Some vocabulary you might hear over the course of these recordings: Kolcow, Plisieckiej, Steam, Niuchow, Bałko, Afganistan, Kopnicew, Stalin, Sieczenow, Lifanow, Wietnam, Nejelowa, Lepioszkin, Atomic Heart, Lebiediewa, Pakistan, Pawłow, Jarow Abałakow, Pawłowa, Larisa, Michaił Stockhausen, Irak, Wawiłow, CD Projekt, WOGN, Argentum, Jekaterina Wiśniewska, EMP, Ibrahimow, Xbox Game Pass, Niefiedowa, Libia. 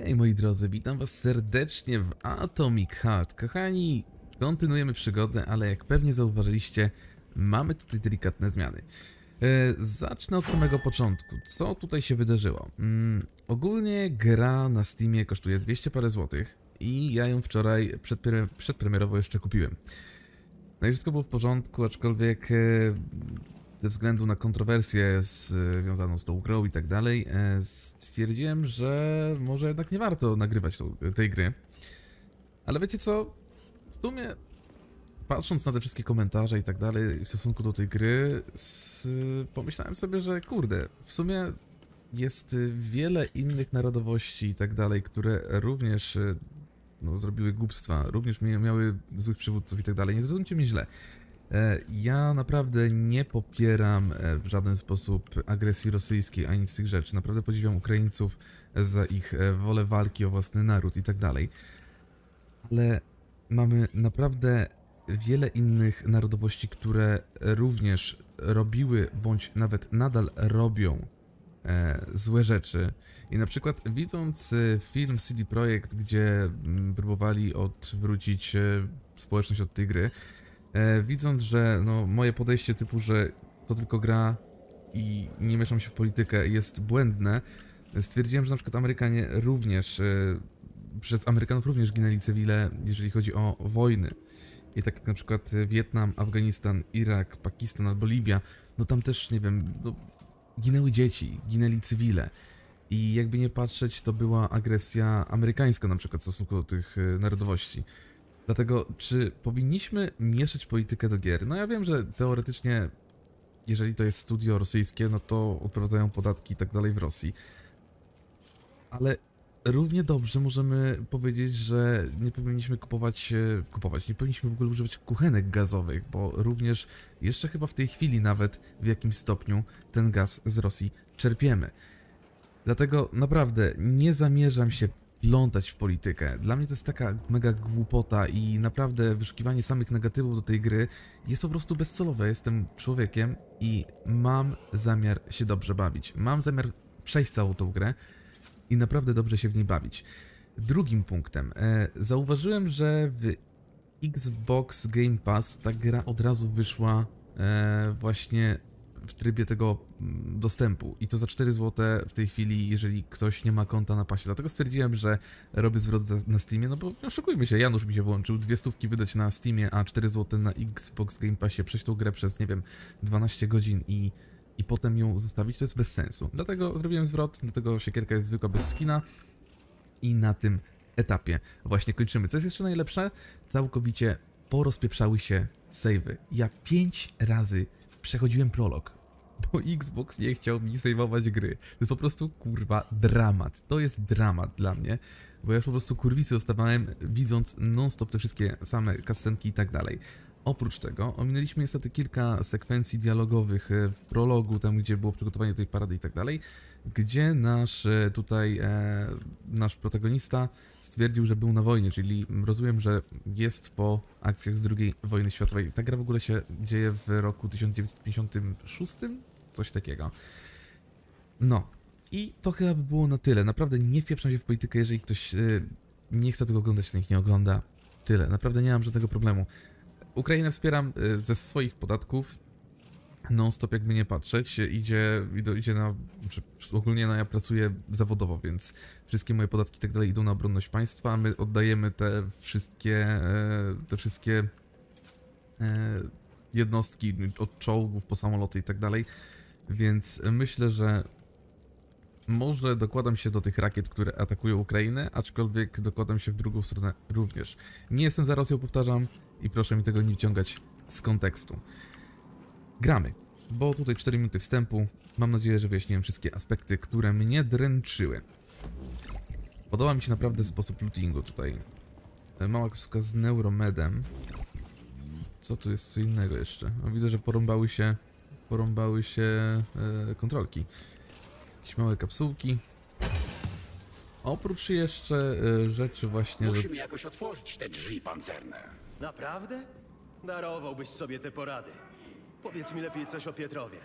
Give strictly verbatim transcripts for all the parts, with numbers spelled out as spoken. Okej, moi drodzy, witam was serdecznie w Atomic Heart. Kochani, kontynuujemy przygodę, ale jak pewnie zauważyliście, mamy tutaj delikatne zmiany. E, zacznę od samego początku. Co tutaj się wydarzyło? Mm, ogólnie gra na Steamie kosztuje dwieście parę złotych i ja ją wczoraj przedpre przedpremierowo jeszcze kupiłem. No i wszystko było w porządku, aczkolwiek... E, ze względu na kontrowersję związaną z tą grą i tak dalej, stwierdziłem, że może jednak nie warto nagrywać tej gry. Ale wiecie co? W sumie, patrząc na te wszystkie komentarze i tak dalej w stosunku do tej gry, pomyślałem sobie, że kurde, w sumie jest wiele innych narodowości i tak dalej, które również no, zrobiły głupstwa, również miały złych przywódców i tak dalej. Nie zrozumcie mnie źle. Ja naprawdę nie popieram w żaden sposób agresji rosyjskiej ani nic z tych rzeczy. Naprawdę podziwiam Ukraińców za ich wolę walki o własny naród i tak dalej. Ale mamy naprawdę wiele innych narodowości, które również robiły bądź nawet nadal robią złe rzeczy. I na przykład widząc film C D Projekt, gdzie próbowali odwrócić społeczność od tej gry, widząc, że no, moje podejście typu, że to tylko gra i nie mieszam się w politykę jest błędne, stwierdziłem, że na przykład Amerykanie również, przez Amerykanów również ginęli cywile, jeżeli chodzi o wojny. I tak jak na przykład Wietnam, Afganistan, Irak, Pakistan albo Libia, no tam też, nie wiem, no, ginęły dzieci, ginęli cywile. I jakby nie patrzeć, to była agresja amerykańska na przykład w stosunku do tych narodowości. Dlatego, czy powinniśmy mieszać politykę do gier? No ja wiem, że teoretycznie, jeżeli to jest studio rosyjskie, no to odprowadzają podatki i tak dalej w Rosji. Ale równie dobrze możemy powiedzieć, że nie powinniśmy kupować, kupować, nie powinniśmy w ogóle używać kuchenek gazowych, bo również jeszcze chyba w tej chwili nawet w jakimś stopniu ten gaz z Rosji czerpiemy. Dlatego naprawdę nie zamierzam się plątać w politykę. Dla mnie to jest taka mega głupota i naprawdę wyszukiwanie samych negatywów do tej gry jest po prostu bezcelowe. Ja jestem człowiekiem i mam zamiar się dobrze bawić. Mam zamiar przejść całą tą grę i naprawdę dobrze się w niej bawić. Drugim punktem. E, zauważyłem, że w Xbox Game Pass ta gra od razu wyszła e, właśnie w trybie tego dostępu i to za cztery złote w tej chwili, jeżeli ktoś nie ma konta na pasie. Dlatego stwierdziłem, że robię zwrot na Steamie, no bo nie oszukujmy się, Janusz mi się włączył, dwie stówki wydać na Steamie, a cztery złote na Xbox Game Passie, przejść tą grę przez, nie wiem, dwanaście godzin i, i potem ją zostawić, to jest bez sensu. Dlatego zrobiłem zwrot, dlatego siekierka jest zwykła bez skina i na tym etapie właśnie kończymy. Co jest jeszcze najlepsze? Całkowicie porozpieprzały się save'y. Ja pięć razy przechodziłem prolog, bo Xbox nie chciał mi sejmować gry. To jest po prostu kurwa dramat. To jest dramat dla mnie, bo ja już po prostu kurwicy dostawałem, widząc non-stop te wszystkie same kasenki i tak dalej. Oprócz tego ominęliśmy niestety kilka sekwencji dialogowych w prologu, tam gdzie było przygotowanie tej parady i tak dalej, gdzie nasz tutaj e, nasz protagonista stwierdził, że był na wojnie, czyli rozumiem, że jest po akcjach z drugiej wojny światowej. Ta gra w ogóle się dzieje w roku tysiąc dziewięćset pięćdziesiątym szóstym? Coś takiego. No i to chyba by było na tyle. Naprawdę nie wpieprzam się w politykę, jeżeli ktoś e, nie chce tego oglądać, to niech nie ogląda. Tyle. Naprawdę nie mam żadnego problemu. Ukrainę wspieram ze swoich podatków, non-stop jakby nie patrzeć, idzie, idzie na, czy ogólnie no ja pracuję zawodowo, więc wszystkie moje podatki i tak dalej idą na obronność państwa, my oddajemy te wszystkie, te wszystkie jednostki od czołgów po samoloty i tak dalej, więc myślę, że może dokładam się do tych rakiet, które atakują Ukrainę, aczkolwiek dokładam się w drugą stronę również. Nie jestem za Rosją, powtarzam, i proszę mi tego nie wyciągać z kontekstu. Gramy, bo tutaj cztery minuty wstępu. Mam nadzieję, że wyjaśniłem wszystkie aspekty, które mnie dręczyły. Podoba mi się naprawdę sposób lootingu tutaj. Mała kropka z neuromedem. Co tu jest co innego jeszcze? No, widzę, że porąbały się, porąbały się e, kontrolki. Jakieś małe kapsułki. Oprócz jeszcze e, rzeczy właśnie... Musimy że... jakoś otworzyć te drzwi pancerne. Naprawdę? Darowałbyś sobie te porady. Powiedz mi lepiej coś o Pietrowie.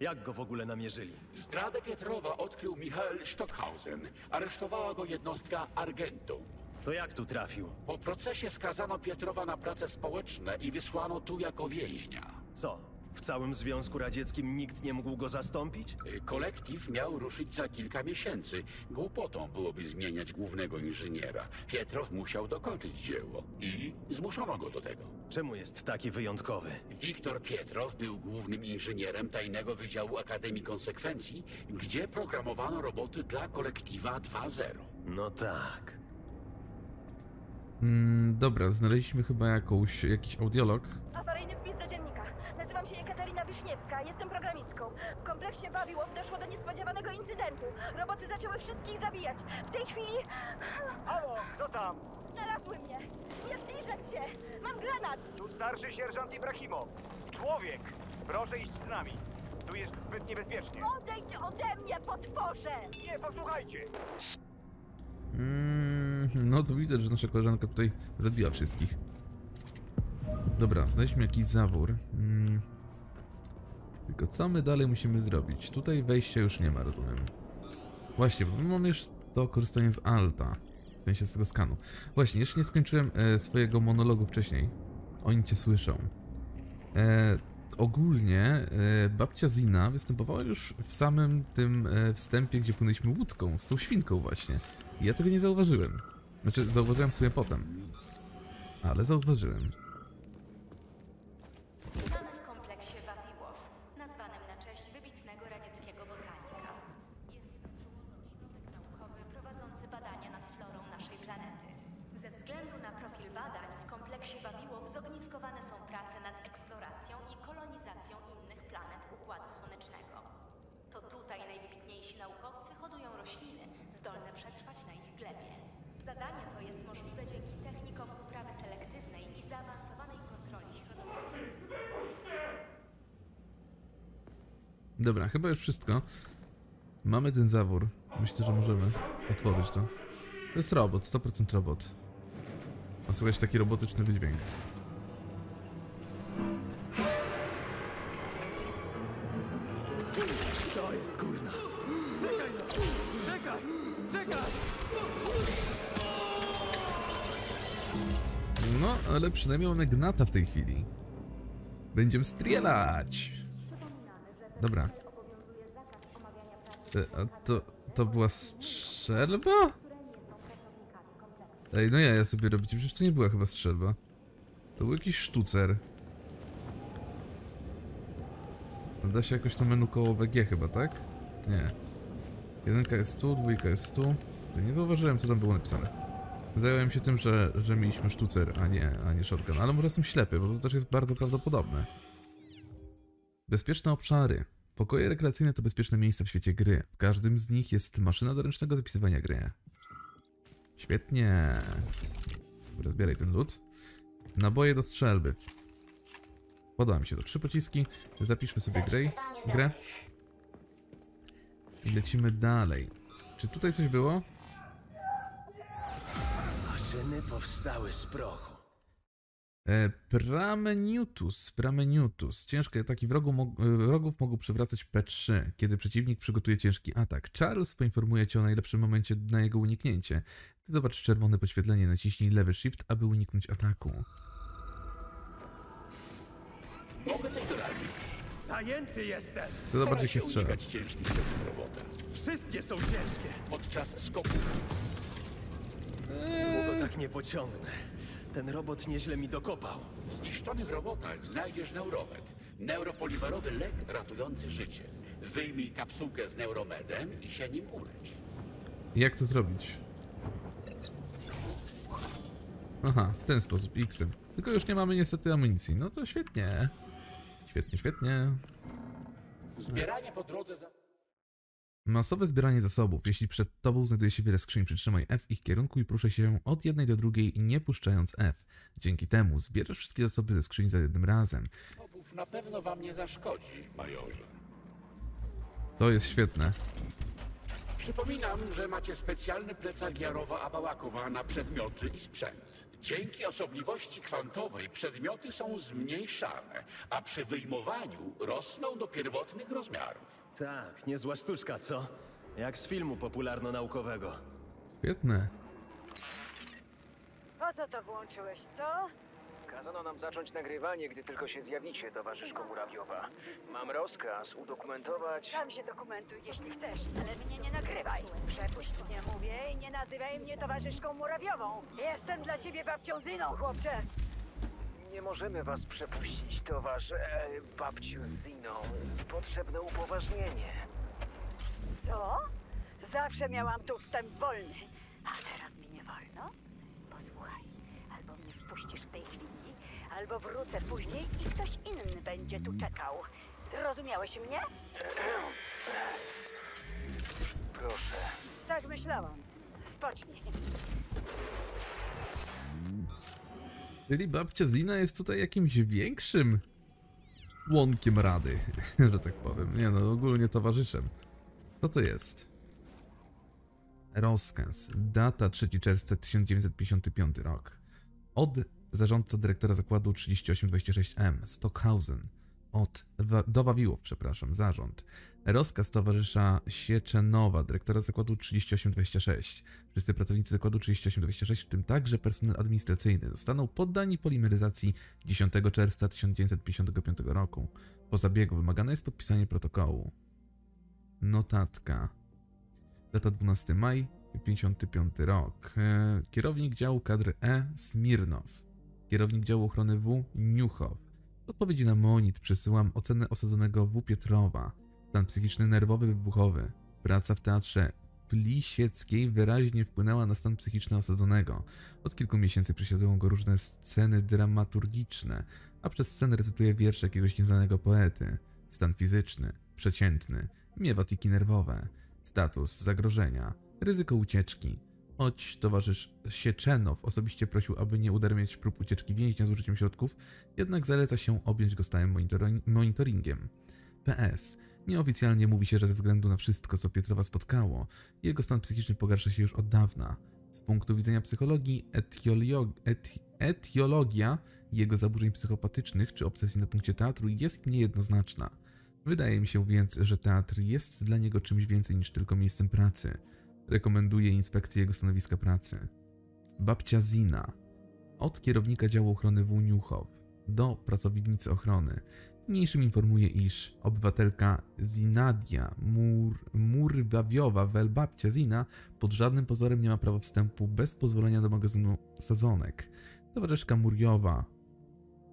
Jak go w ogóle namierzyli? Zdradę Pietrowa odkrył Michaił Stockhausen. Aresztowała go jednostka Argentum. To jak tu trafił? Po procesie skazano Pietrowa na prace społeczne i wysłano tu jako więźnia. Co? W całym Związku Radzieckim nikt nie mógł go zastąpić? Kolektyw miał ruszyć za kilka miesięcy. Głupotą byłoby zmieniać głównego inżyniera. Pietrow musiał dokończyć dzieło i zmuszono go do tego. Czemu jest taki wyjątkowy? Wiktor Pietrow był głównym inżynierem tajnego wydziału Akademii Konsekwencji, gdzie programowano roboty dla kolektywa dwa zero. No tak. Mm, dobra, znaleźliśmy chyba jakąś, jakiś audiolog. Awaryjny wpis do dziennika. Nazywam się Jekaterina Wiśniewska, jestem programistką. W kompleksie Wawiłow doszło do niespodziewanego incydentu. Roboty zaczęły wszystkich zabijać. W tej chwili... Halo, kto tam? Znalazły mnie. Nie zbliżać się. Mam granat. Tu starszy sierżant Ibrahimow. Człowiek, proszę iść z nami. Tu jest zbyt niebezpiecznie. Odejdź ode mnie, potworze! Nie, posłuchajcie. Mm. No to widać, że nasza koleżanka tutaj zabiła wszystkich. Dobra, znaleźliśmy jakiś zawór. Hmm. Tylko co my dalej musimy zrobić? Tutaj wejścia już nie ma, rozumiem. Właśnie, bo my mamy już to korzystanie z alta. W sensie z tego skanu. Właśnie, jeszcze nie skończyłem e, swojego monologu wcześniej. Oni cię słyszą. E, ogólnie e, babcia Zina występowała już w samym tym e, wstępie, gdzie płynęliśmy łódką, z tą świnką właśnie. I ja tego nie zauważyłem. Znaczy, zauważyłem w sumie potem. Ale zauważyłem. Mamy w kompleksie Wawiłow, nazwanym na cześć wybitnego radzieckiego botanika. Jest to ośrodek naukowy prowadzący badania nad florą naszej planety. Ze względu na profil badań w kompleksie Wawiłow zogniskowane są prace nad eksploracją i kolonizacją innych planet Układu Słonecznego. To tutaj najwybitniejsi naukowcy hodują rośliny zdolne przetrwać na ich glebie. Zadanie to jest możliwe dzięki technikom uprawy selektywnej i zaawansowanej kontroli środowiska. Dobra, chyba już wszystko. Mamy ten zawór. Myślę, że możemy otworzyć to. To jest robot, sto procent robot. A słychać taki robotyczny wydźwięk. To jest kurna. Czekaj no! Czekaj! Czekaj! No, ale przynajmniej mamy gnata w tej chwili. Będziemy strzelać! Dobra. E, a to... to była strzelba? Ej, no ja, ja sobie robicie, przecież to nie była chyba strzelba. To był jakiś sztucer. Da się jakoś to menu kołowe G chyba, tak? Nie. Jedynka jest tu, dwójka jest tu. To nie zauważyłem, co tam było napisane. Zająłem się tym, że, że mieliśmy sztucer, a nie, a nie shotgun. Ale może jestem ślepy, bo to też jest bardzo prawdopodobne. Bezpieczne obszary. Pokoje rekreacyjne to bezpieczne miejsca w świecie gry. W każdym z nich jest maszyna do ręcznego zapisywania gry. Świetnie. Dobra, zbieraj ten lód. Naboje do strzelby. Podoba mi się to. Trzy pociski. Zapiszmy sobie grę. grę. I lecimy dalej. Czy tutaj coś było? Maszyny powstały z prochu. E, prameniutus. Prameniutus. Ciężkie ataki wrogu mo wrogów mogą przewracać P trzy, kiedy przeciwnik przygotuje ciężki atak. Charles poinformuje cię o najlepszym momencie na jego uniknięcie. Ty zobacz czerwone podświetlenie. Naciśnij lewy shift, aby uniknąć ataku. Mogę coś doradzić. Zajęty jestem. Co to bardziej się strzela? Wszystkie są ciężkie. Podczas skoku. Eee. Długo tak nie pociągnę. Ten robot nieźle mi dokopał. W zniszczonych robotach znajdziesz neuromed. Neuropolimerowy lek ratujący życie. Wyjmij kapsułkę z neuromedem i się nim ulecz. Jak to zrobić? Aha, w ten sposób, X-em. Tylko już nie mamy niestety amunicji. No to świetnie. Świetnie, świetnie. Zbieranie po drodze za... Masowe zbieranie zasobów. Jeśli przed tobą znajduje się wiele skrzyń, przytrzymaj F w ich kierunku i poruszaj się od jednej do drugiej, nie puszczając F. Dzięki temu zbierzesz wszystkie zasoby ze skrzyń za jednym razem. Obów na pewno wam nie zaszkodzi, majorze. To jest świetne. Przypominam, że macie specjalny plecak Jarowa Abałakowa na przedmioty i sprzęt. Dzięki osobliwości kwantowej przedmioty są zmniejszane, a przy wyjmowaniu rosną do pierwotnych rozmiarów. Tak, niezła sztuczka, co? Jak z filmu popularno-naukowego. Świetne. Po co to włączyłeś, co? Kazano nam zacząć nagrywanie, gdy tylko się zjawicie, towarzyszko Murawiowa. Mam rozkaz udokumentować... Sam się dokumentuj, jeśli chcesz, ale mnie nie nagrywaj. Przepuść mnie, mówię, i nie nazywaj mnie towarzyszką Murawiową. Jestem dla ciebie babcią Ziną, chłopcze. Nie możemy was przepuścić, towarz... E, babciu Ziną. Potrzebne upoważnienie. Co? Zawsze miałam tu wstęp wolny. A teraz mi nie wolno? Posłuchaj, albo mnie wpuścisz w tej chwili, albo wrócę później i ktoś inny będzie tu czekał. Zrozumiałeś mnie? Proszę. Tak myślałam. Spocznij. Czyli babcia Zina jest tutaj jakimś większym członkiem rady, że tak powiem. Nie no, ogólnie towarzyszem. Co to jest? Rozkaz. Data trzeciego czerwca tysiąc dziewięćset pięćdziesiąty piąty rok. Od zarządca dyrektora zakładu trzydzieści osiem dwadzieścia sześć M Stockhausen. Od do Wawiłow, przepraszam, zarząd. Rozkaz towarzysza Sieczenowa, dyrektora zakładu trzydzieści osiem dwadzieścia sześć. Wszyscy pracownicy zakładu trzydzieści osiem dwadzieścia sześć, w tym także personel administracyjny, zostaną poddani polimeryzacji dziesiątego czerwca tysiąc dziewięćset pięćdziesiątego piątego roku. Po zabiegu wymagane jest podpisanie protokołu. Notatka. Data dwunasty maj pięćdziesiąty piąty rok. Kierownik działu kadr E Smirnow. Kierownik działu ochrony W Niuchow. W odpowiedzi na monit przesyłam ocenę osadzonego W Pietrowa. Stan psychiczny nerwowy wybuchowy. Praca w teatrze Plisieckiej wyraźnie wpłynęła na stan psychiczny osadzonego. Od kilku miesięcy prześladują go różne sceny dramaturgiczne, a przez scenę recytuje wiersze jakiegoś nieznanego poety. Stan fizyczny. Przeciętny. Miewa tiki nerwowe. Status zagrożenia, ryzyko ucieczki. Choć towarzysz Sieczenow osobiście prosił, aby nie udarmiać prób ucieczki więźnia z użyciem środków, jednak zaleca się objąć go stałym monitoringiem. P S. Nieoficjalnie mówi się, że ze względu na wszystko, co Pietrowa spotkało, jego stan psychiczny pogarsza się już od dawna. Z punktu widzenia psychologii, etiolo eti etiologia jego zaburzeń psychopatycznych czy obsesji na punkcie teatru jest niejednoznaczna. Wydaje mi się więc, że teatr jest dla niego czymś więcej niż tylko miejscem pracy. Rekomenduję inspekcję jego stanowiska pracy. Babcia Zina. Od kierownika działu ochrony W Niuchow do pracownicy ochrony. Niniejszym informuję, iż obywatelka Zinaida Murawiowa wel babcia Zina pod żadnym pozorem nie ma prawa wstępu bez pozwolenia do magazynu sadzonek. Towarzyszka Muriowa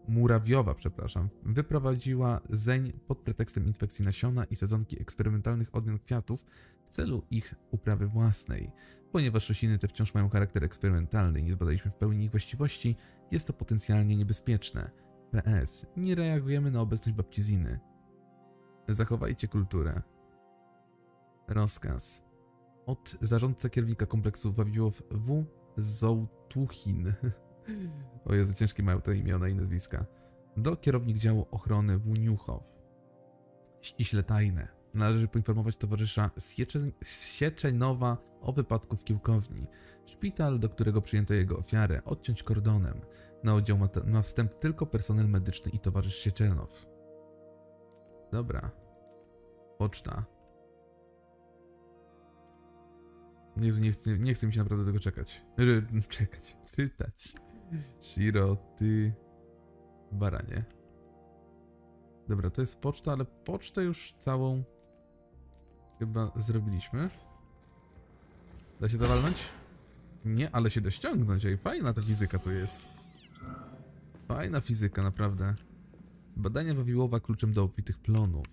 Murawiowa, przepraszam, wyprowadziła zeń pod pretekstem inspekcji nasiona i sadzonki eksperymentalnych odmian kwiatów w celu ich uprawy własnej. Ponieważ rośliny te wciąż mają charakter eksperymentalny i nie zbadaliśmy w pełni ich właściwości, jest to potencjalnie niebezpieczne. P S. Nie reagujemy na obecność babci Ziny. Zachowajcie kulturę. Rozkaz. Od zarządca kierownika kompleksu Wawiłow W Zautuchin. O Jezu, ciężkie mają te imiona i nazwiska. Do kierownik działu ochrony W Niuchow. Ściśle tajne. Należy poinformować towarzysza Sieczen Sieczenowa o wypadku w Kiełkowni. Szpital, do którego przyjęto jego ofiarę, odciąć kordonem. Na oddział ma, ma wstęp tylko personel medyczny i towarzysz Sieczenow. Dobra. Poczta. Jezu, nie chcę, nie chcę mi się naprawdę tego czekać. Czekać. Czytać. Shiro, ty... baranie. Dobra, to jest poczta, ale pocztę już całą chyba zrobiliśmy. Da się to walnąć? Nie, ale się da ściągnąć. Ej, fajna ta fizyka tu jest. Fajna fizyka, naprawdę. Badania Wawiłowa kluczem do obfitych plonów.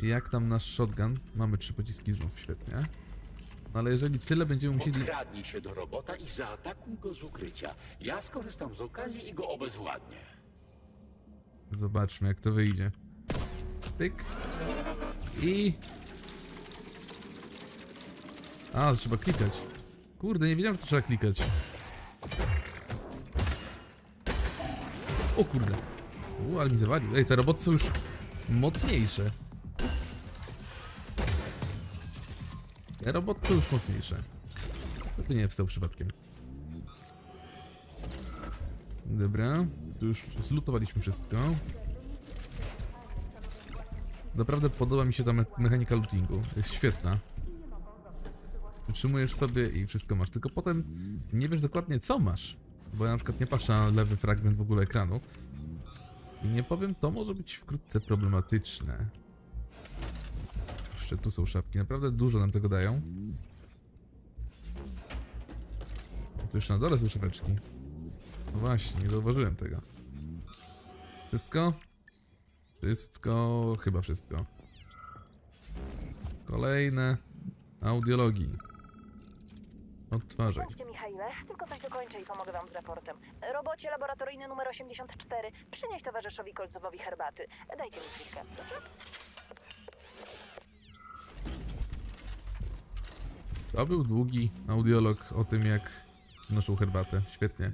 Jak tam nasz shotgun? Mamy trzy pociski znów, świetnie. No ale jeżeli tyle będziemy musieli... Podkradnij się do robota i zaatakuj go z ukrycia. Ja skorzystam z okazji i go obezwładnię. Zobaczmy, jak to wyjdzie. Pyk. I... A, trzeba klikać. Kurde, nie wiedziałem, że to trzeba klikać. O kurde. U, ale mi zawalił. Ej, te roboty są już mocniejsze. Robot to już mocniejsze. To nie wstał przypadkiem. Dobra, tu już zlutowaliśmy wszystko. Naprawdę podoba mi się ta me mechanika lootingu, jest świetna. Utrzymujesz sobie i wszystko masz, tylko potem nie wiesz dokładnie co masz. Bo ja na przykład nie patrzę na lewy fragment w ogóle ekranu. I nie powiem, to może być wkrótce problematyczne. Jeszcze tu są szafki, naprawdę dużo nam tego dają. Tu już na dole są szafeczki. No właśnie, nie zauważyłem tego. Wszystko? Wszystko, chyba wszystko. Kolejne audiologii. Odtwarzaj. Tylko coś dokończę i pomogę wam z raportem. Robocie laboratoryjny numer osiemdziesiąt cztery. Przynieś towarzyszowi Kolcowowi herbaty. Dajcie mi chwilkę. To był długi audiolog o tym, jak noszą herbatę. Świetnie.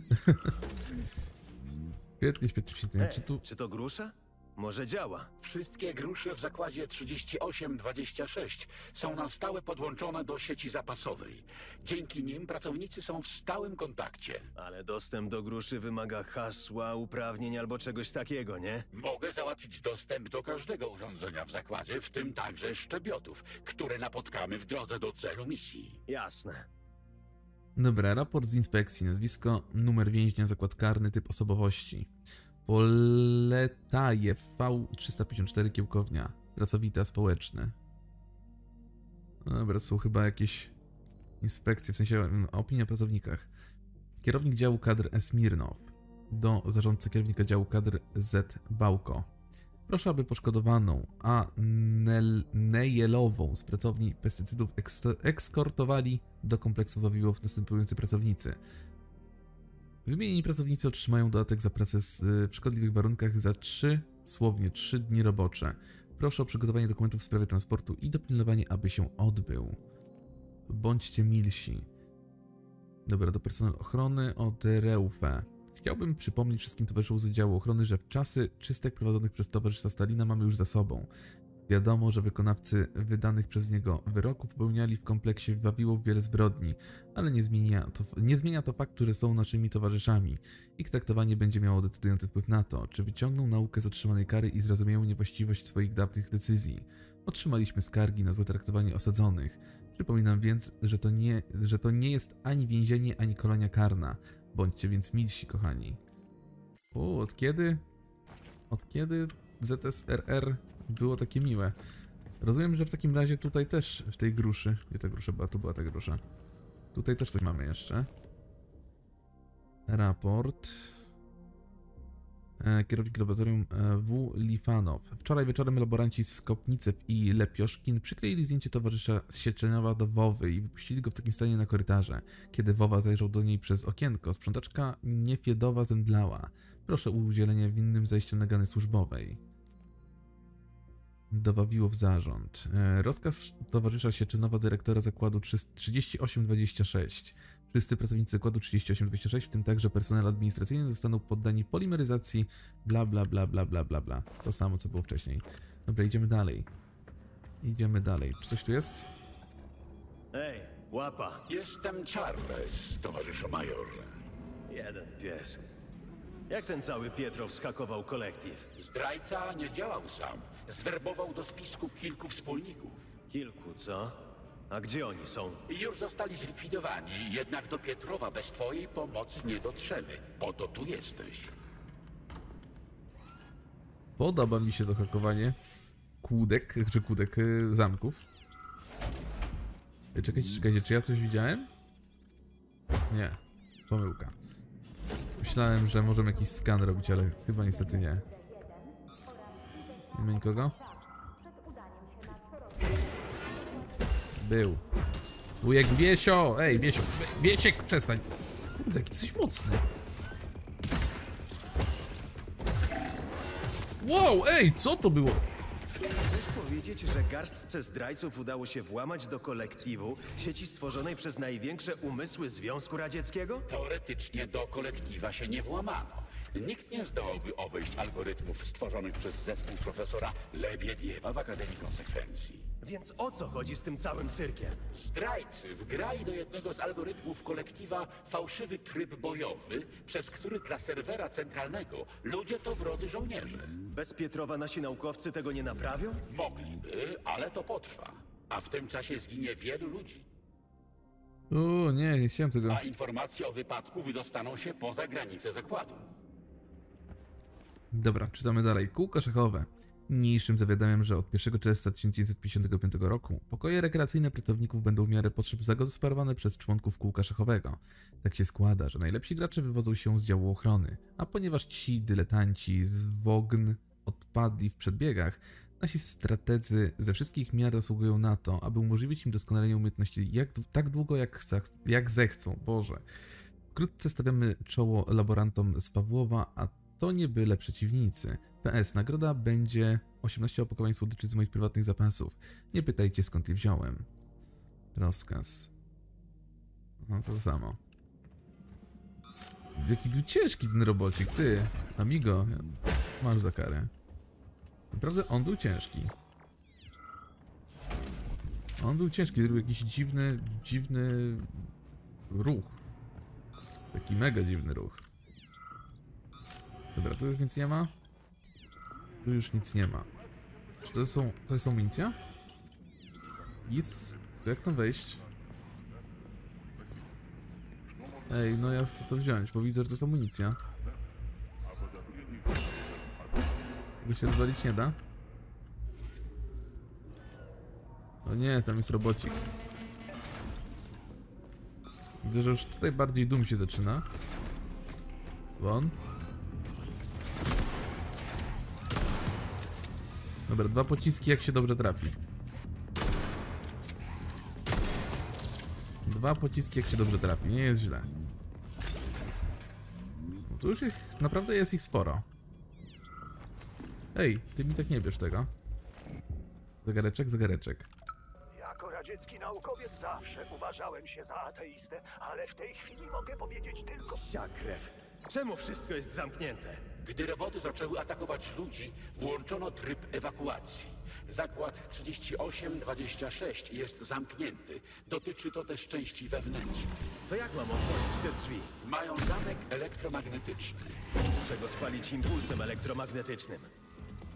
świetnie, świetnie, świetnie. Czy, tu... czy to grusza? Może działa. Wszystkie grusze w zakładzie trzydzieści osiem dwadzieścia sześć są na stałe podłączone do sieci zapasowej. Dzięki nim pracownicy są w stałym kontakcie. Ale dostęp do gruszy wymaga hasła, uprawnień albo czegoś takiego, nie? Mogę załatwić dostęp do każdego urządzenia w zakładzie, w tym także szczebiotów, które napotkamy w drodze do celu misji. Jasne. Dobra, raport z inspekcji. Nazwisko, numer więźnia, zakład karny, typ osobowości. Poletaje, V trzysta pięćdziesiąt cztery, Kiełkownia. Pracowita, społeczny. Dobra, są chyba jakieś inspekcje, w sensie opinia o pracownikach. Kierownik działu kadr Smirnow. Do zarządcy kierownika działu kadr Z. Bałko. Proszę, aby poszkodowaną a Nejelową z pracowni pestycydów ekskortowali do kompleksu Wawiłow następujący pracownicy. Wymienieni pracownicy otrzymają dodatek za pracę w szkodliwych warunkach za trzy, słownie trzy dni robocze. Proszę o przygotowanie dokumentów w sprawie transportu i dopilnowanie, aby się odbył. Bądźcie milsi. Dobra, do personelu ochrony od Reufę. Chciałbym przypomnieć wszystkim towarzyszom z działu ochrony, że czasy czystek prowadzonych przez towarzysza Stalina mamy już za sobą. Wiadomo, że wykonawcy wydanych przez niego wyroków popełniali w kompleksie Wawiłow wiele zbrodni, ale nie zmienia to, nie zmienia to fakt, że są naszymi towarzyszami. Ich traktowanie będzie miało decydujący wpływ na to, czy wyciągną naukę z otrzymanej kary i zrozumieją niewłaściwość swoich dawnych decyzji. Otrzymaliśmy skargi na złe traktowanie osadzonych. Przypominam więc, że to nie, że to nie jest ani więzienie, ani kolonia karna. Bądźcie więc milsi, kochani. O, od kiedy? Od kiedy Z S R R było takie miłe? Rozumiem, że w takim razie tutaj też, w tej gruszy... Gdzie ta grusza była? Tu była ta grusza. Tutaj też coś mamy jeszcze. Raport. Kierownik laboratorium W. Lifanow. Wczoraj wieczorem laboranci z Kopnicew i Lepioszkin przykleili zdjęcie towarzysza Sieczenowa do Wowy i wypuścili go w takim stanie na korytarze. Kiedy Wowa zajrzał do niej przez okienko, sprzątaczka Niefiedowa zemdlała. Proszę o udzielenie winnym zajścia nagany służbowej. Do Wawiłow zarząd. Rozkaz towarzysza Sieczenowa, dyrektora zakładu trzydzieści osiem dwadzieścia sześć. Wszyscy pracownicy zakładu trzydzieści osiem dwadzieścia sześć, w tym także personel administracyjny, zostaną poddani polimeryzacji bla bla bla bla bla bla bla. To samo co było wcześniej. Dobra, idziemy dalej. Idziemy dalej. Czy coś tu jest? Ej, łapa. Jestem Charles, towarzyszu majorze. Jeden pies. Jak ten cały Pietrow skakował kolektyw? Zdrajca nie działał sam. Zwerbował do spisku kilku wspólników. Kilku, co? A gdzie oni są? Już zostali zlikwidowani, jednak do Pietrowa bez twojej pomocy nie dotrzemy. Po to tu jesteś. Podoba mi się to hakowanie kłódek, czy kłódek yy, zamków. Czekajcie, czekajcie, czy ja coś widziałem? Nie, pomyłka. Myślałem, że możemy jakiś skan robić, ale chyba niestety nie. Nie ma nikogo? Był. Wujek Wiesio! Ej, Wiesio! Wiesiek, przestań! Kurde, jaki coś mocny! Wow, ej, co to było? Chcesz powiedzieć, że garstce zdrajców udało się włamać do kolektywu sieci stworzonej przez największe umysły Związku Radzieckiego? Teoretycznie do kolektywa się nie włamano. nikt nie zdołałby obejść algorytmów stworzonych przez zespół profesora Lebiediewa w Akademii Konsekwencji. Więc o co chodzi z tym całym cyrkiem? Zdrajcy wgrali do jednego z algorytmów kolektywa fałszywy tryb bojowy, przez który dla serwera centralnego ludzie to wrodzy żołnierze. Bez Pietrowa nasi naukowcy tego nie naprawią? Mogliby, ale to potrwa. A w tym czasie zginie wielu ludzi. O nie, nie chciałem tego. A informacje o wypadku wydostaną się poza granice zakładu. Dobra, czytamy dalej. Kółko szachowe. Niniejszym zawiadamiam, że od pierwszego czerwca tysiąc dziewięćset pięćdziesiątego piątego roku pokoje rekreacyjne pracowników będą w miarę potrzeb zagospodarowane przez członków kółka szachowego. Tak się składa, że najlepsi gracze wywodzą się z działu ochrony, a ponieważ ci dyletanci z Wogn odpadli w przedbiegach, nasi strategzy ze wszystkich miar zasługują na to, aby umożliwić im doskonalenie umiejętności jak, tak długo jak, chce, jak zechcą. Boże. Wkrótce stawiamy czoło laborantom z Pawłowa, a to nie byle przeciwnicy. P S. Nagroda będzie osiemnaście opakowań słodyczy z moich prywatnych zapasów. Nie pytajcie, skąd je wziąłem. Rozkaz. No to samo. Jaki był ciężki ten robocik, ty. Amigo, masz za karę. Naprawdę on był ciężki. On był ciężki, zrobił jakiś dziwny, dziwny ruch. Taki mega dziwny ruch. Dobra, tu już nic nie ma. Tu już nic nie ma. Czy to są, to jest amunicja? Nic. To jak tam wejść? Ej, no ja chcę to wziąć, bo widzę, że to jest amunicja. Tego się rozwalić nie da. O nie, tam jest robocik. Widzę, że już tutaj bardziej dum się zaczyna. Won. Dobra, dwa pociski jak się dobrze trafi. Dwa pociski jak się dobrze trafi, nie jest źle. No tu już ich, naprawdę jest ich sporo. Ej, ty mi tak nie bierz tego. Zegareczek, zegareczek. Jako radziecki naukowiec zawsze uważałem się za ateistę, ale w tej chwili mogę powiedzieć tylko... Sia krew. Czemu wszystko jest zamknięte? Gdy roboty zaczęły atakować ludzi, włączono tryb ewakuacji. Zakład trzydzieści osiem dwadzieścia sześć jest zamknięty. Dotyczy to też części wewnętrznej. To jak mam otworzyć te drzwi? Mają zamek elektromagnetyczny. Muszę go spalić impulsem elektromagnetycznym.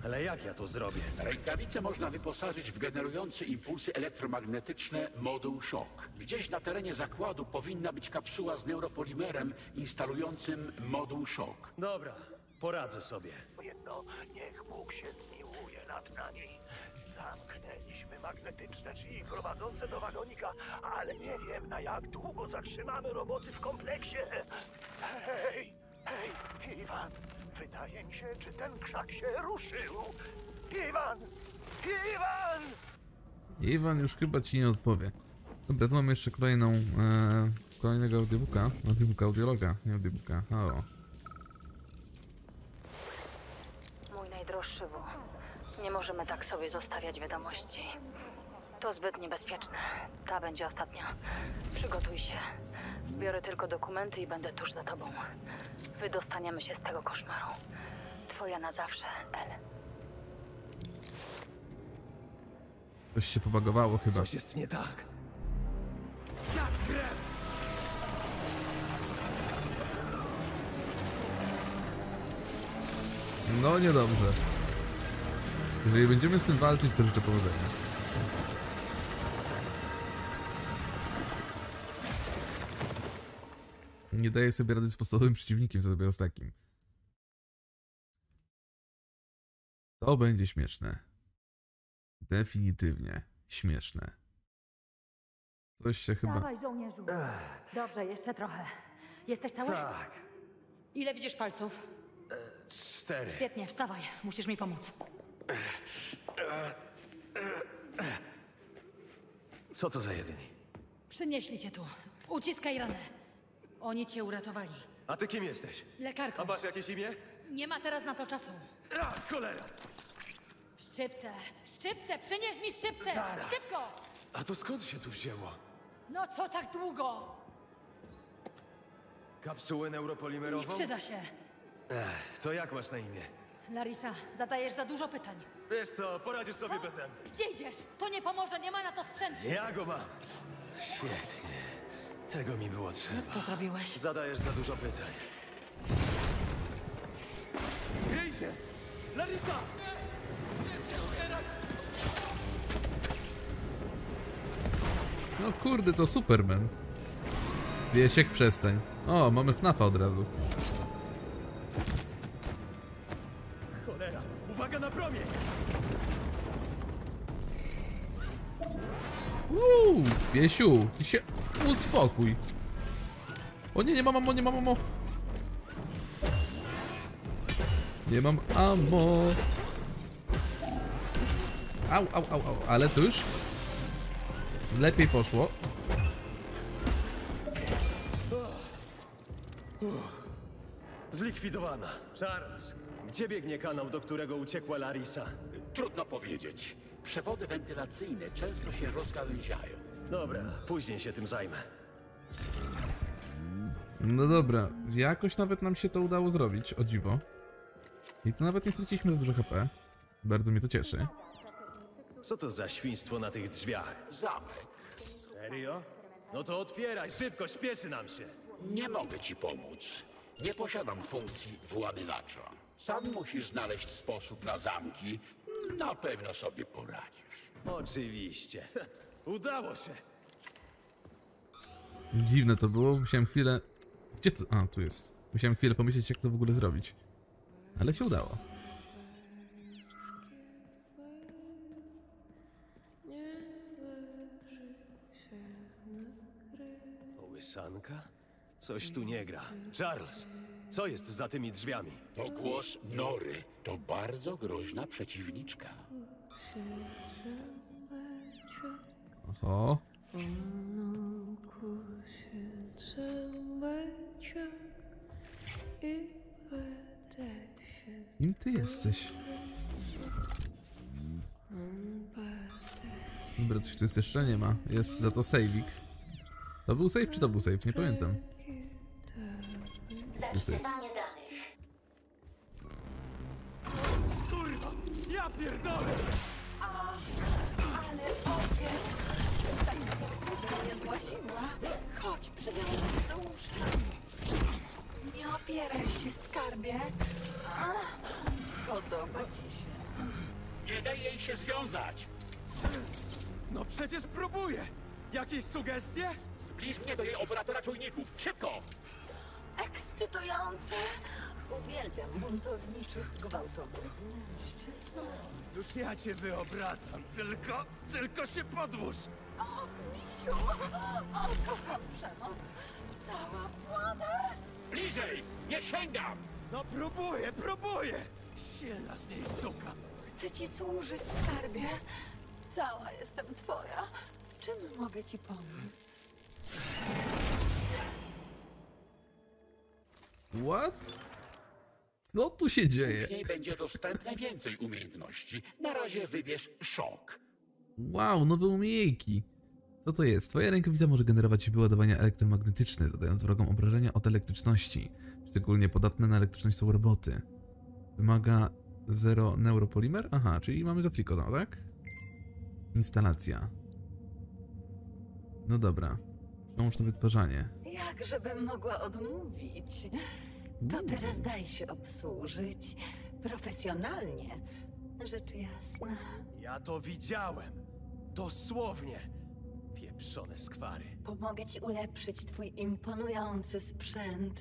Ale jak ja to zrobię? Rękawice można wyposażyć w generujący impulsy elektromagnetyczne moduł szok. Gdzieś na terenie zakładu powinna być kapsuła z neuropolimerem instalującym moduł szok. Dobra, poradzę sobie. Jedno, niech Bóg się zmiłuje nad nami. Zamknęliśmy magnetyczne drzwi prowadzące do wagonika, ale nie wiem, na jak długo zatrzymamy roboty w kompleksie. Hej, hej, Iwan. Wydaje mi się, czy ten krzak się ruszył. Iwan! Iwan! Iwan już chyba ci nie odpowie. Dobra, tu mam jeszcze kolejną... E, kolejnego audiobooka. Audiobooka, audiologa, nie audiobooka. Halo. Mój najdroższy Wu. Nie możemy tak sobie zostawiać wiadomości. To zbyt niebezpieczne. Ta będzie ostatnia. Przygotuj się. Zbiorę tylko dokumenty i będę tuż za tobą. Wydostaniemy się z tego koszmaru. Twoja na zawsze, El. Coś się pobagowało chyba. Coś jest nie tak. Jak krew! No niedobrze. Jeżeli będziemy z tym walczyć, to życzę powodzenia. Nie daje sobie rady z podstawowym przeciwnikiem, co dopiero z takim. To będzie śmieszne. Definitywnie śmieszne. Coś się chyba... Dawaj, żołnierzu. Dobrze, jeszcze trochę. Jesteś cały? Tak. Ile widzisz palców? E, cztery. Świetnie, wstawaj. Musisz mi pomóc. Co to za jedyni? Przynieśli cię tu. Uciskaj ranę. Oni cię uratowali. A ty kim jesteś? Lekarką. A masz jakieś imię? Nie ma teraz na to czasu. A, cholera! Szczypce! Szczypce! Przynieś mi szczypce! Zaraz. Szybko! A to skąd się tu wzięło? No co tak długo? Kapsułę neuropolimerową? Nie przyda się. Ech, to jak masz na imię? Larisa, zadajesz za dużo pytań. Wiesz co, poradzisz sobie co? bez mnie. Gdzie idziesz? To nie pomoże, nie ma na to sprzętu. Ja go mam. Świetnie. Tego mi było trzeba. Jak to zrobiłeś? Zadajesz za dużo pytań. Kryj się! Larisa! No kurde, to Superman. Wiesiek, przestań. O, mamy fnafa od razu. Cholera, uwaga na promień! Uuu, Wiesiu, ty się uspokój. O nie, nie mam ammo, nie mam ammo. Nie mam ammo. Au, au, au, au, ale to już lepiej poszło. Zlikwidowana. Charles, gdzie biegnie kanał, do którego uciekła Larisa? Trudno powiedzieć. Przewody wentylacyjne często się rozgałęziają. Dobra, później się tym zajmę. No dobra, jakoś nawet nam się to udało zrobić, o dziwo. I to nawet nie straciliśmy za dużo H P. Bardzo mnie to cieszy. Co to za świństwo na tych drzwiach? Zamek. Serio? No to otwieraj, szybko, śpieszy nam się. Nie mogę ci pomóc. Nie posiadam funkcji władywacza. Sam musisz znaleźć sposób na zamki. Na pewno sobie poradzisz. Oczywiście. Udało się. Dziwne to było. Musiałem chwilę... Gdzie to... A, tu jest. Musiałem chwilę pomyśleć, jak to w ogóle zrobić. Ale się udało. Kołysanka? Coś tu nie gra. Charles, co jest za tymi drzwiami? To głos Nory. To bardzo groźna przeciwniczka. Oho. Kim ty jesteś? Dobra, coś tu jest jeszcze nie ma. Jest za to save'ik. To był save czy to był save? Nie pamiętam. Zapisywanie danych. Kurwa! Ja pierdolę! Ale ogień! Stańka mnie złaziła. Chodź, przyjemnie do łóżka. Nie opieraj się, skarbie. Spodoba ci się. Nie daj jej się związać. No przecież próbuję. Jakieś sugestie? Zbliż mnie do jej operatora czujników. Szybko! Ekscytujące! Uwielbiam buntowniczych, gwałtownych mężczyzn. Już ja cię wyobracam, tylko, tylko się podłóż! O, misiu! O, kocham przemoc! Cała płata! Bliżej! Nie sięgam! No próbuję, próbuję! Silna z niej suka! Chcę ci służyć, skarbie. Cała jestem twoja. W czym mogę ci pomóc? What? Co tu się dzieje? Później będzie dostępne więcej umiejętności. Na razie wybierz szok. Wow, nowe umiejętności. Co to jest? Twoja rękawica może generować wyładowania elektromagnetyczne, zadając wrogom obrażenia od elektryczności. Szczególnie podatne na elektryczność są roboty. Wymaga zero neuropolimer? Aha, czyli mamy za friko, no, tak? Instalacja. No dobra. Przełącz to wytwarzanie. Jak żebym mogła odmówić? To teraz daj się obsłużyć. Profesjonalnie, rzecz jasna. Ja to widziałem. Dosłownie. Pieprzone skwary. Pomogę ci ulepszyć twój imponujący sprzęt.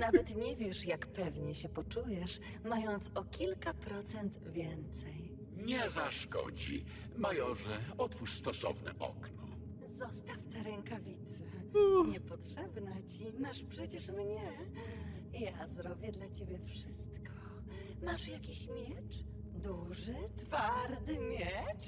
Nawet nie wiesz, jak pewnie się poczujesz, mając o kilka procent więcej. Nie zaszkodzi. Majorze, otwórz stosowne okno. Zostaw te rękawice. Niepotrzebna ci. Masz przecież mnie. Ja zrobię dla ciebie wszystko. Masz jakiś miecz? Duży, twardy miecz?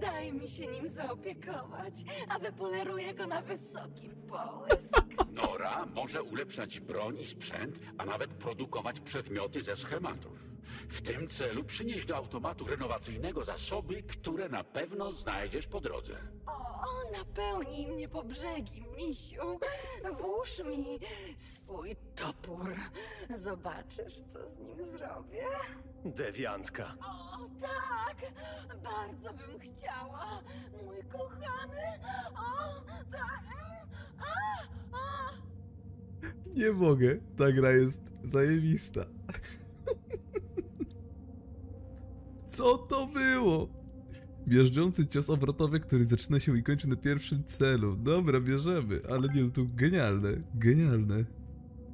Daj mi się nim zaopiekować, a wypoleruję go na wysoki połysk. Nora może ulepszać broń i sprzęt, a nawet produkować przedmioty ze schematów. W tym celu przynieś do automatu renowacyjnego zasoby, które na pewno znajdziesz po drodze. O! ona pełni mnie po brzegi, misiu. Włóż mi swój topór. Zobaczysz, co z nim zrobię. Dewiantka. O, tak! Bardzo bym chciała. Mój kochany. O, tak. A, a. Nie mogę. Ta gra jest zajebista. Co to było? Bieżdżący cios obrotowy, który zaczyna się i kończy na pierwszym celu. Dobra, bierzemy. Ale nie, no to genialne. Genialne.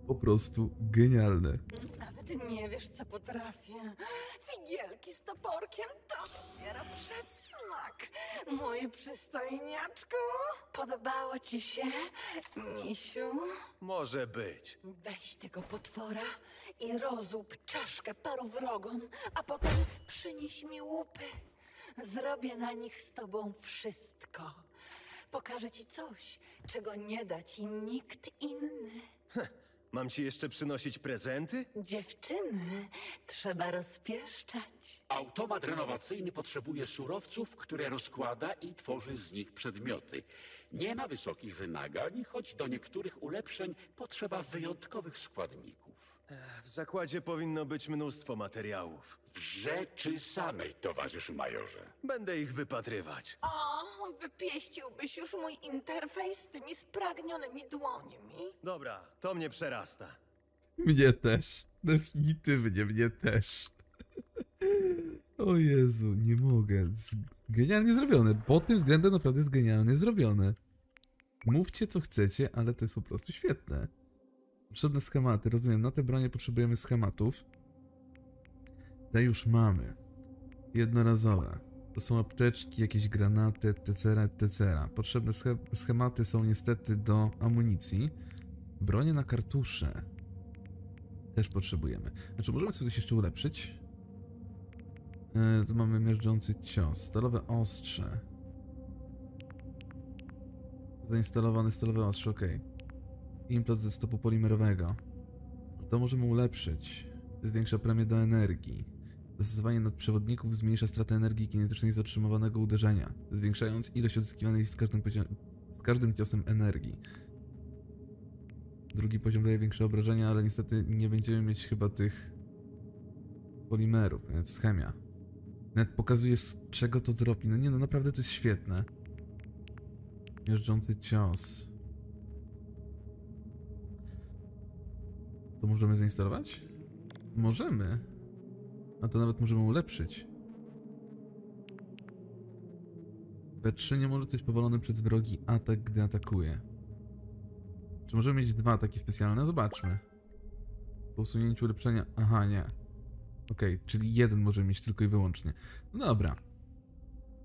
Po prostu genialne. Nawet nie wiesz, co potrafię. Figielki z toporkiem to zbiera przedsmak. Mój przystojniaczku. Podobało ci się, misiu? Może być. Weź tego potwora i rozłup czaszkę paru wrogom, a potem przynieś mi łupy. Zrobię na nich z tobą wszystko. Pokażę ci coś, czego nie da ci nikt inny. Heh. Mam ci jeszcze przynosić prezenty? Dziewczyny trzeba rozpieszczać. Automat renowacyjny potrzebuje surowców, które rozkłada i tworzy z nich przedmioty. Nie ma wysokich wymagań, choć do niektórych ulepszeń potrzeba wyjątkowych składników. W zakładzie powinno być mnóstwo materiałów. W rzeczy samej, towarzyszu majorze. Będę ich wypatrywać. O, wypieściłbyś już mój interfejs z tymi spragnionymi dłońmi. Dobra, to mnie przerasta. Mnie też. Definitywnie mnie też. O Jezu, nie mogę. Genialnie zrobione. Pod tym względem naprawdę jest genialnie zrobione. Mówcie co chcecie, ale to jest po prostu świetne. Potrzebne schematy, rozumiem, na te bronie potrzebujemy schematów. Te już mamy. Jednorazowe. To są apteczki, jakieś granaty, et cetera, et cetera. Potrzebne sch schematy są niestety do amunicji. Bronie na kartusze. Też potrzebujemy. Znaczy, możemy sobie coś jeszcze ulepszyć? Yy, tu mamy miażdżący cios, stalowe ostrze. Zainstalowane stalowe ostrze, ok. Implant ze stopu polimerowego. To możemy ulepszyć. Zwiększa premię do energii. Zastosowanie nadprzewodników zmniejsza stratę energii kinetycznej z otrzymywanego uderzenia, zwiększając ilość odzyskiwanej z każdym, z każdym ciosem energii. Drugi poziom daje większe obrażenia, ale niestety nie będziemy mieć chyba tych polimerów, więc chemia. Nawet pokazuje, z czego to dropi. No nie, no naprawdę to jest świetne. Jeżdżący cios. To możemy zainstalować? Możemy. A to nawet możemy ulepszyć. B trzy nie może coś powolony przez wrogi atak, gdy atakuje. Czy możemy mieć dwa ataki specjalne? Zobaczmy. Po usunięciu ulepszenia... Aha, nie. Okej, okay, czyli jeden możemy mieć tylko i wyłącznie. No dobra.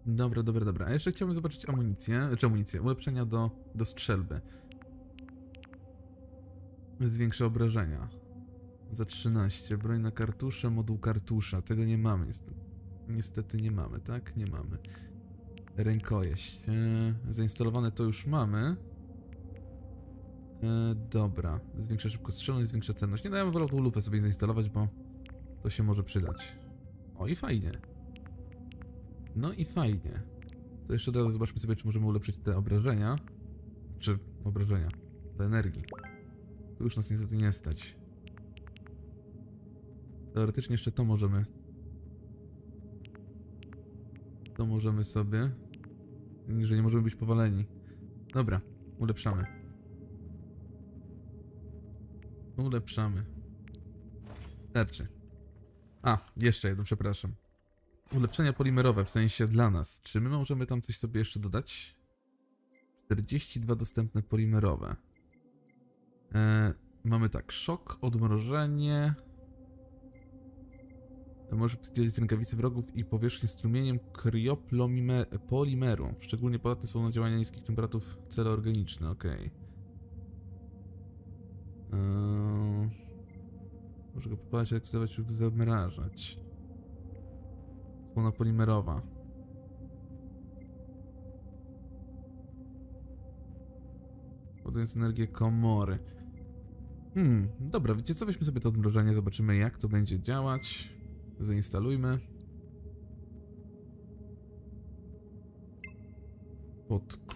Dobra, dobra, dobra. A jeszcze chciałbym zobaczyć amunicję. Czy amunicję? Ulepszenia do, do strzelby. Zwiększa obrażenia. Za trzynaście. Broń na kartusze, moduł kartusza. Tego nie mamy. Niestety nie mamy, tak? Nie mamy. Rękojeść. Eee, zainstalowane to już mamy. Eee, dobra. Zwiększa szybkostrzelność, zwiększa cenność. Nie, no ja bym wolał tą lupę sobie zainstalować, bo to się może przydać. O i fajnie. No i fajnie. To jeszcze teraz zobaczmy sobie, czy możemy ulepszyć te obrażenia. Czy obrażenia do energii. Tu już nas niestety nie stać. Teoretycznie jeszcze to możemy. To możemy sobie. Że nie możemy być powaleni. Dobra, ulepszamy. Ulepszamy. Tarczy. A, jeszcze jedno, przepraszam. Ulepszenia polimerowe, w sensie dla nas. Czy my możemy tam coś sobie jeszcze dodać? czterdzieści dwa dostępne polimerowe. Eee, mamy tak, szok, odmrożenie. Może przydzielić rękawicy wrogów i powierzchnię strumieniem kriopolimeru. Szczególnie podatne są na działania niskich temperatur cele organiczne, okej. Okay. Eee, może go popalać, aktywować lub zamrażać. Słona polimerowa. Podając energię komory. Hmm, dobra, wiecie co? Weźmy sobie to odmrożenie, zobaczymy jak to będzie działać. Zainstalujmy. pod Q.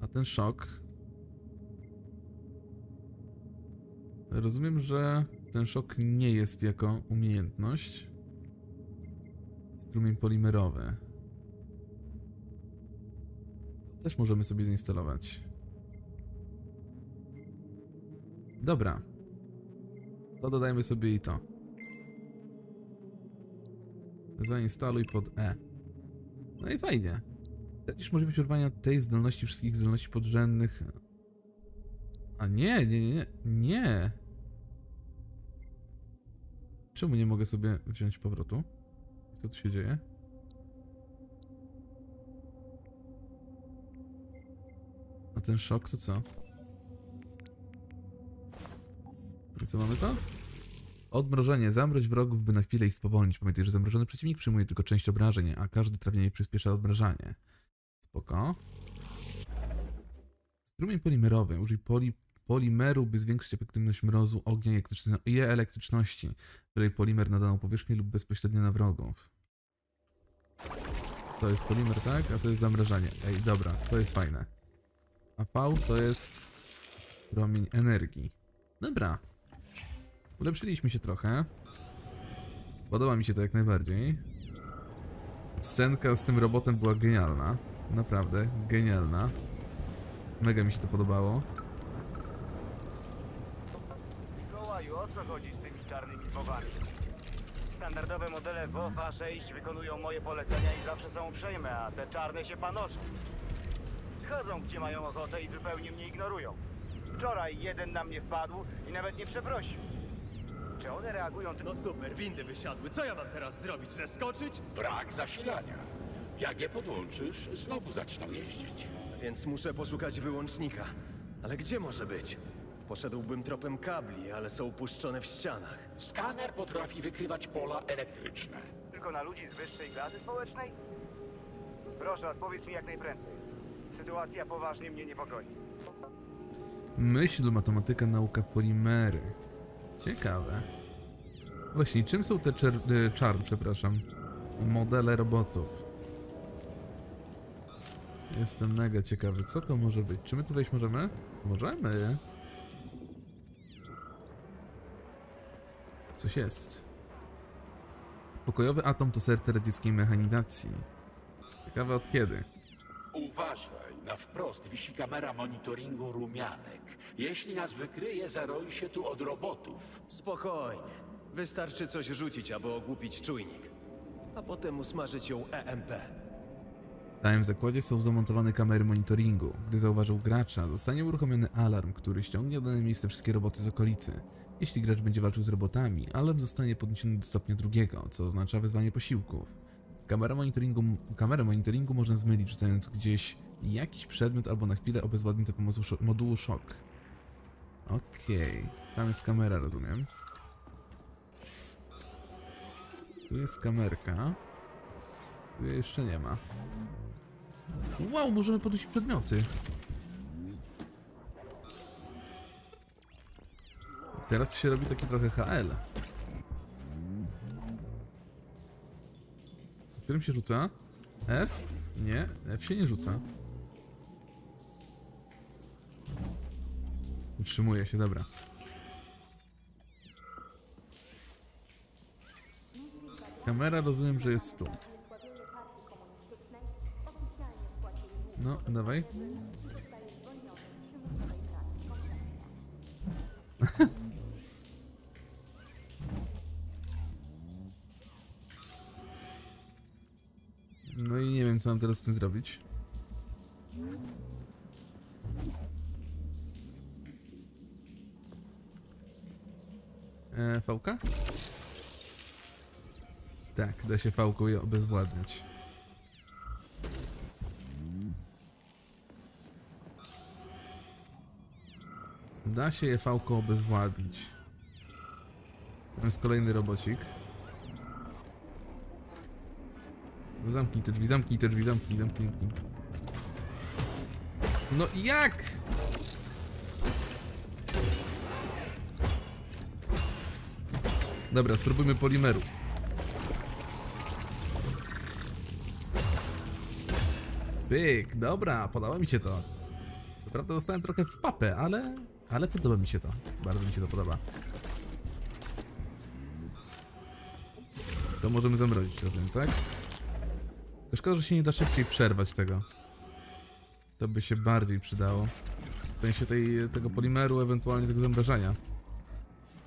A ten szok... Rozumiem, że ten szok nie jest jako umiejętność. Strumień polimerowy. To też możemy sobie zainstalować. Dobra. To dodajmy sobie i to. Zainstaluj pod E. No i fajnie. Też może być urwania tej zdolności, wszystkich zdolności podrzędnych. A nie, nie, nie, nie. Czemu nie mogę sobie wziąć powrotu? Co tu się dzieje? A ten szok to co? I co mamy to? Odmrożenie. Zamroź wrogów, by na chwilę ich spowolnić. Pamiętaj, że zamrożony przeciwnik przyjmuje tylko część obrażeń, a każde trafienie przyspiesza odmrażanie. Spoko. Strumień polimerowy. Użyj poli, polimeru, by zwiększyć efektywność mrozu, ognia i elektryczności. Wylej polimer na daną powierzchnię lub bezpośrednio na wrogów. To jest polimer, tak? A to jest zamrażanie. Ej, dobra, to jest fajne. A V to jest promień energii. Dobra. Ulepszyliśmy się trochę. Podoba mi się to jak najbardziej. Scenka z tym robotem była genialna. Naprawdę, genialna. Mega mi się to podobało. Mikołaju, o co chodzi z tymi czarnymi bobami? Standardowe modele WoW sześć wykonują moje polecenia i zawsze są uprzejme, a te czarne się panoszą. Chodzą gdzie mają ochotę i zupełnie mnie ignorują. Wczoraj jeden na mnie wpadł i nawet nie przeprosił. Czy one reagują... No super, windy wysiadły. Co ja mam teraz zrobić? Zeskoczyć? Brak zasilania. Jak je podłączysz, znowu zaczną jeździć. Więc muszę poszukać wyłącznika. Ale gdzie może być? Poszedłbym tropem kabli, ale są upuszczone w ścianach. Skaner potrafi wykrywać pola elektryczne. Tylko na ludzi z wyższej klasy społecznej? Proszę, odpowiedz mi jak najprędzej. Sytuacja poważnie mnie niepokoi. Myśl, matematyka, nauka, polimery. Ciekawe. Właśnie, czym są te czarne, przepraszam, modele robotów? Jestem mega ciekawy, co to może być? Czy my tu wejść możemy? Możemy. Coś jest. Pokojowy atom to serce radzieckiej mechanizacji. Ciekawe od kiedy. Uważaj, na wprost wisi kamera monitoringu rumianek. Jeśli nas wykryje, zaroi się tu od robotów. Spokojnie. Wystarczy coś rzucić, aby ogłupić czujnik. A potem usmażyć ją E M P. W całym zakładzie są zamontowane kamery monitoringu. Gdy zauważył gracza, zostanie uruchomiony alarm, który ściągnie w dane miejsce wszystkie roboty z okolicy. Jeśli gracz będzie walczył z robotami, alarm zostanie podniesiony do stopnia drugiego, co oznacza wezwanie posiłków. Kamerę monitoringu, kamerę monitoringu można zmylić, rzucając gdzieś jakiś przedmiot albo na chwilę obezwładnić za pomocą szok, modułu szok. Okej, okay. Tam jest kamera, rozumiem. Tu jest kamerka. Tu jeszcze nie ma. Wow, możemy podnieść przedmioty. Teraz się robi taki trochę H L. Którym się rzuca? F? Nie, F się nie rzuca. Utrzymuje się, dobra. Kamera rozumiem, że jest tu. No, dawaj. No i nie wiem, co mam teraz z tym zrobić. Eee, fałka? Tak, da się fałką je obezwładniać. Da się je fałką obezwładnić. Tam jest kolejny robocik. Zamknij te drzwi, zamknij te drzwi, zamknij, zamknij, zamknij. No jak? Dobra, spróbujmy polimeru. Pyk, dobra, podoba mi się to. Co prawda dostałem trochę w papę, ale... Ale podoba mi się to. Bardzo mi się to podoba. To możemy zamrozić razem, tak? To szkoda, że się nie da szybciej przerwać tego. To by się bardziej przydało. W sensie tej, tego polimeru, ewentualnie tego zamrażania,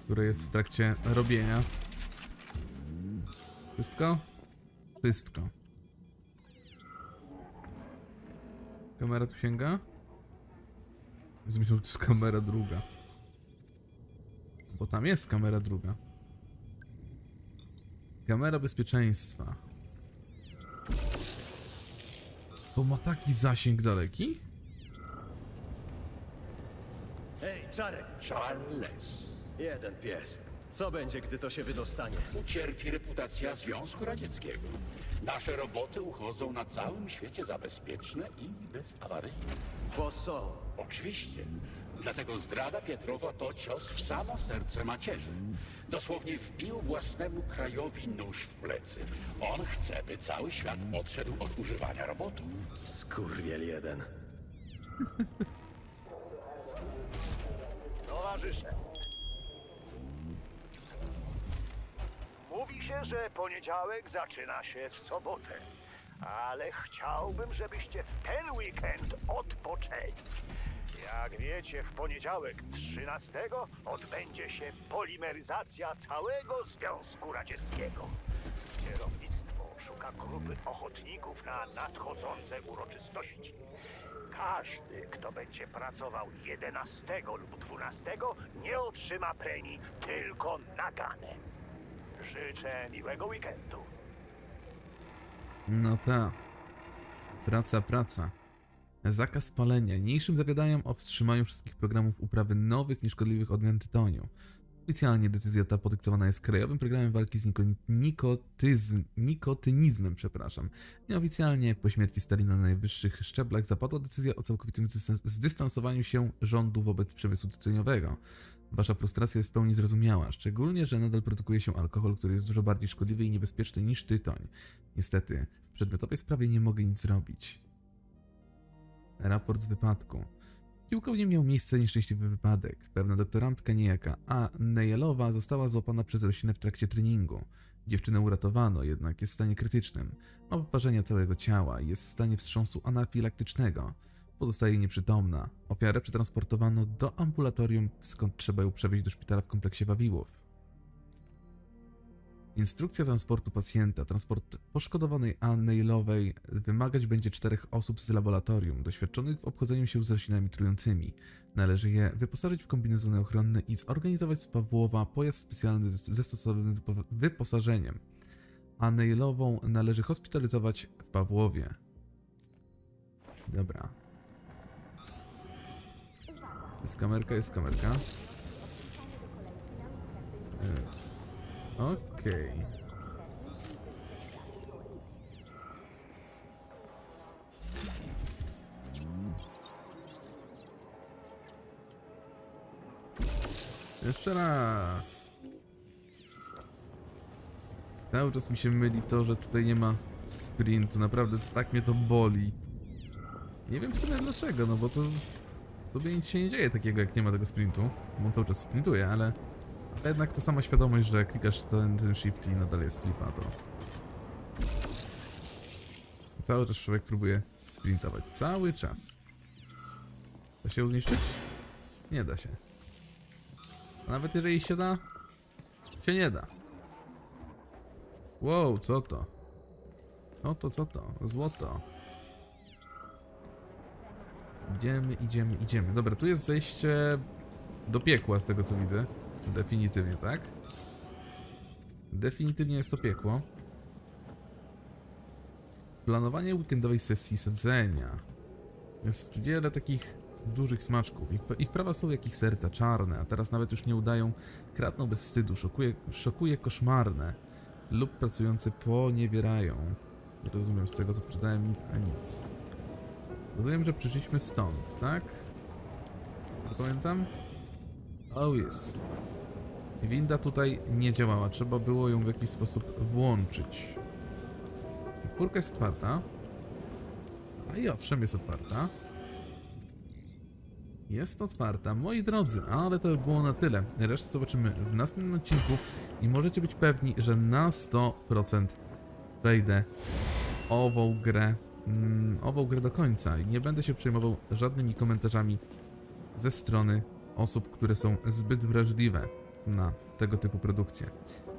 które jest w trakcie robienia. Wszystko? Wszystko. Kamera tu sięga? Zmyślam, to jest kamera druga. Bo tam jest kamera druga. Kamera bezpieczeństwa. To ma taki zasięg daleki? Hej, Czarek! Charles! Jeden pies. Co będzie, gdy to się wydostanie? Ucierpi reputacja Związku Radzieckiego. Nasze roboty uchodzą na całym świecie za bezpieczne i bezawaryjne. Bo są. Oczywiście. Dlatego zdrada Pietrowa to cios w samo serce macierzy. Dosłownie wbił własnemu krajowi nóż w plecy. On chce, by cały świat odszedł od używania robotów. Skurwiel jeden. Towarzysze. Mówi się, że poniedziałek zaczyna się w sobotę. Ale chciałbym, żebyście w ten weekend odpoczęli. Jak wiecie, w poniedziałek trzynastego odbędzie się polimeryzacja całego Związku Radzieckiego. Kierownictwo szuka grupy ochotników na nadchodzące uroczystości. Każdy, kto będzie pracował jedenastego lub dwunastego, nie otrzyma premii, tylko naganę. Życzę miłego weekendu. No ta. Praca, praca. Zakaz palenia. Niniejszym zagadaniem o wstrzymaniu wszystkich programów uprawy nowych, nieszkodliwych odmian tytoniu. Oficjalnie decyzja ta podyktowana jest Krajowym Programem Walki z niko nikotyzm nikotynizmem. Przepraszam. Nieoficjalnie po śmierci Stalina na najwyższych szczeblach zapadła decyzja o całkowitym zdystansowaniu się rządu wobec przemysłu tytoniowego. Wasza frustracja jest w pełni zrozumiała, szczególnie, że nadal produkuje się alkohol, który jest dużo bardziej szkodliwy i niebezpieczny niż tytoń. Niestety, w przedmiotowej sprawie nie mogę nic zrobić. Raport z wypadku. W Kiełkowni miał miejsce nieszczęśliwy wypadek. Pewna doktorantka niejaka A. Nejelowa została złapana przez roślinę w trakcie treningu. Dziewczynę uratowano, jednak jest w stanie krytycznym. Ma poparzenia całego ciała i jest w stanie wstrząsu anafilaktycznego. Pozostaje nieprzytomna. Ofiarę przetransportowano do ambulatorium, skąd trzeba ją przewieźć do szpitala w kompleksie Wawiłow. Instrukcja transportu pacjenta. Transport poszkodowanej Nejelowej wymagać będzie czterech osób z laboratorium, doświadczonych w obchodzeniu się z roślinami trującymi. Należy je wyposażyć w kombinezony ochronne i zorganizować z Pawłowa pojazd specjalny ze stosownym wyposażeniem. Nejelową należy hospitalizować w Pawłowie. Dobra. Jest kamerka, jest kamerka. Okej. Okay. Jeszcze raz. Cały czas mi się myli to, że tutaj nie ma sprintu. Naprawdę tak mnie to boli. Nie wiem w sumie dlaczego, no bo to... Tobie nic się nie dzieje takiego, jak nie ma tego sprintu. On cały czas sprintuje, ale... ale jednak ta sama świadomość, że klikasz ten, ten shift i nadal jest slipa, to... Cały czas człowiek próbuje sprintować. Cały czas. Da się ją zniszczyć? Nie da się. A nawet jeżeli się da... się nie da. Wow, co to? Co to, co to? Złoto. Idziemy, idziemy, idziemy. Dobra, tu jest zejście do piekła, z tego co widzę. Definitywnie, tak? Definitywnie jest to piekło. Planowanie weekendowej sesji sadzenia. Jest wiele takich dużych smaczków. Ich, ich prawa są jak ich serca, czarne, a teraz nawet już nie udają. Kradną bez wstydu, szokuje, szokuje koszmarne. Lub pracujące poniewierają. Nie rozumiem z tego, co przeczytałem, nic a nic. Rozumiem, że przyszliśmy stąd, tak? Pamiętam? O, jest. Winda tutaj nie działała, trzeba było ją w jakiś sposób włączyć. Furka jest otwarta. No i owszem, jest otwarta. Jest otwarta, moi drodzy, ale to było na tyle. Resztę zobaczymy w następnym odcinku i możecie być pewni, że na sto procent przejdę ową grę, mm, ową grę do końca i nie będę się przejmował żadnymi komentarzami ze strony osób, które są zbyt wrażliwe na tego typu produkcje.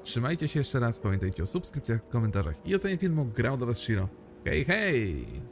Trzymajcie się jeszcze raz, pamiętajcie o subskrypcjach, komentarzach i ocenie filmu. Grał do was Shiro. Hej, hej!